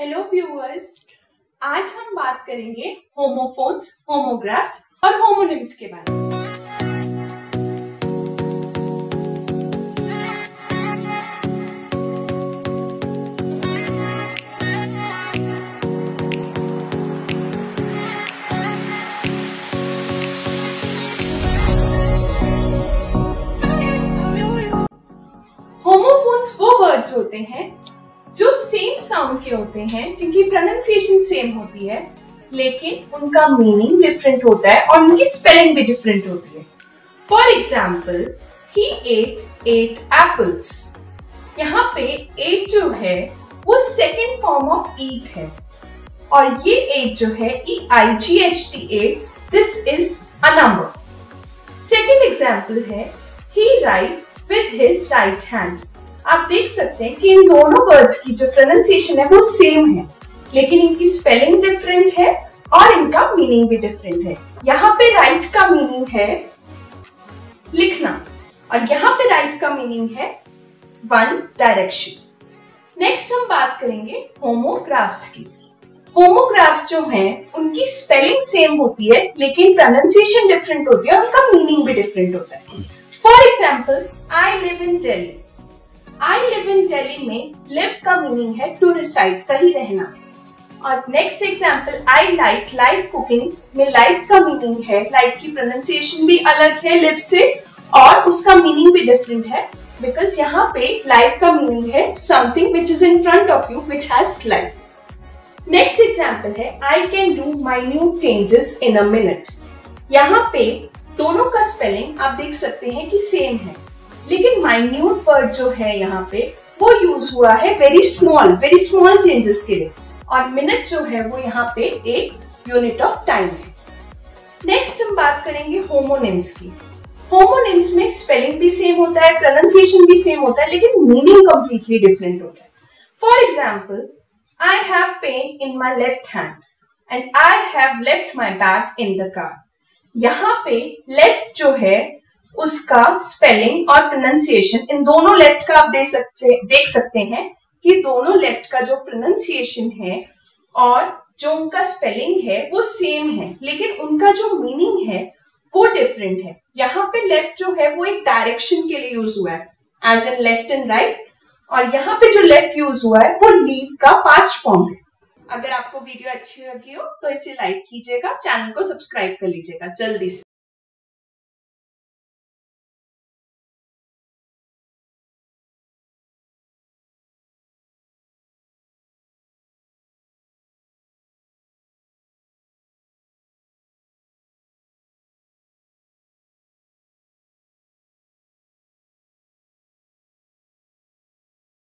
Hello viewers, आज हम बात करेंगे होमोफोन्स, होमोग्राफ्स और होमोनिम्स के बारे में। होमोफोन्स वो वर्ड्स होते हैं जो सेम साउंड के होते हैं, जिनकी प्रोनाउंसिएशन सेम होती है लेकिन उनका मीनिंग डिफरेंट होता है और उनकी स्पेलिंग भी डिफरेंट होती है। For example, he ate eight apples. यहाँ पे एट जो है वो सेकेंड फॉर्म ऑफ ईट है और ये एट जो है EIGHT 8, this is a number. Second example है he write with his right hand. आप देख सकते हैं कि इन दोनों वर्ड्स की जो प्रोनाउंसिएशन है वो सेम है लेकिन इनकी स्पेलिंग डिफरेंट है और इनका मीनिंग भी डिफरेंट है। यहाँ पे राइट का मीनिंग है लिखना और यहाँ पे राइट का मीनिंग है वन डायरेक्शन। नेक्स्ट हम बात करेंगे होमोग्राफ्स की। होमोग्राफ्स जो हैं उनकी स्पेलिंग सेम होती है लेकिन प्रोनाउंसिएशन डिफरेंट होती है और उनका मीनिंग भी डिफरेंट होता है। For example, I live in Delhi. I live in Delhi में लिव का मीनिंग है टू रिसाइड, कहीं रहना। और next example, I like live cooking में लाइव का मीनिंग है, लाइव की प्रोनाउंसिएशन भी अलग है लिव से और उसका मीनिंग भी डिफरेंट है बिकॉज यहाँ पे लाइव का मीनिंग है something which is in front of you which has life. Next example है I can do minute changes in a minute. यहाँ पे दोनों का स्पेलिंग आप देख सकते हैं कि सेम है लेकिन माइन्यूट वर्ड जो है यहाँ पे वो यूज हुआ है वेरी स्मॉल चेंजेस के लिए और मिनट जो है वो यहाँ पे एक यूनिट ऑफ टाइम है। नेक्स्ट हम बात करेंगे होमोनिम्स की। होमोनिम्स में स्पेलिंग भी सेम होता है, प्रोनाउंसिएशन भी सेम होता है लेकिन मीनिंग कंप्लीटली डिफरेंट होता है। For example, I have pain in my left hand and I have left my bag in the car. यहाँ पे लेफ्ट जो है उसका स्पेलिंग और प्रोनाउंसिएशन, इन दोनों लेफ्ट का आप देख सकते हैं कि दोनों लेफ्ट का जो प्रोनाउंसिएशन है और जो उनका स्पेलिंग है वो सेम है लेकिन उनका जो मीनिंग है वो डिफरेंट है। यहाँ पे लेफ्ट जो है वो एक डायरेक्शन के लिए यूज हुआ है as an left and right और यहाँ पे जो लेफ्ट यूज हुआ है वो लीव का पास्ट फॉर्म है। अगर आपको वीडियो अच्छी लगी हो तो इसे लाइक कीजिएगा, चैनल को सब्सक्राइब कर लीजिएगा जल्दी से।